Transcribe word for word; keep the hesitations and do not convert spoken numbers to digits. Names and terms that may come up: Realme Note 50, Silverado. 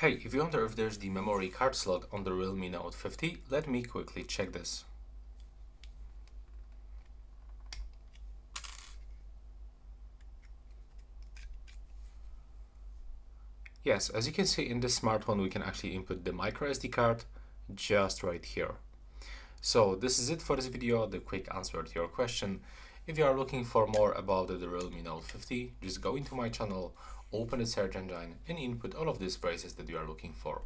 Hey, if you wonder if there's the memory card slot on the Realme Note fifty, let me quickly check this. Yes, as you can see in this smartphone, we can actually input the micro S D card just right here. So this is it for this video, the quick answer to your question. If you are looking for more about the Realme Note fifty, just go into my channel, open the search engine and input all of these phrases that you are looking for.